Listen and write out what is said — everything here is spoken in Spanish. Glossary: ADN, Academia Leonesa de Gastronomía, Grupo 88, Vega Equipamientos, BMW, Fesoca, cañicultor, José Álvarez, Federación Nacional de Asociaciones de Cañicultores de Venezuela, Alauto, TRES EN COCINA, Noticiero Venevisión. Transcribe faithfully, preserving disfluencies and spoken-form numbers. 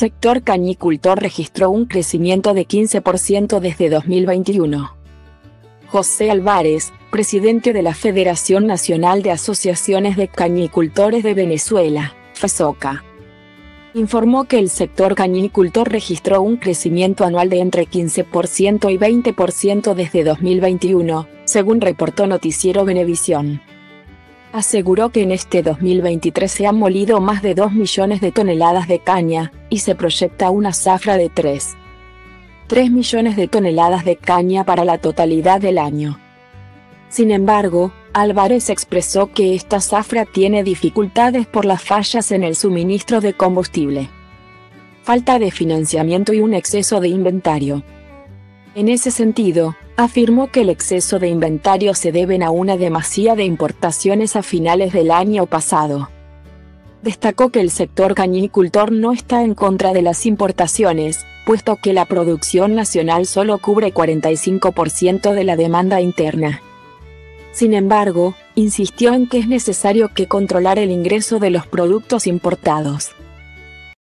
sector cañicultor registró un crecimiento de quince por ciento desde dos mil veintiuno. José Álvarez, presidente de la Federación Nacional de Asociaciones de Cañicultores de Venezuela, Fesoca, informó que el sector cañicultor registró un crecimiento anual de entre quince por ciento y veinte por ciento desde dos mil veintiuno, según reportó Noticiero Venevisión. Aseguró que en este dos mil veintitrés se han molido más de dos millones de toneladas de caña, y se proyecta una zafra de tres punto tres millones de toneladas de caña para la totalidad del año. Sin embargo, Álvarez expresó que esta zafra tiene dificultades por las fallas en el suministro de combustible, falta de financiamiento y un exceso de inventario. En ese sentido, afirmó que el exceso de inventario se deben a una demasía de importaciones a finales del año pasado. Destacó que el sector cañicultor no está en contra de las importaciones, puesto que la producción nacional solo cubre cuarenta y cinco por ciento de la demanda interna. Sin embargo, insistió en que es necesario que controlar el ingreso de los productos importados.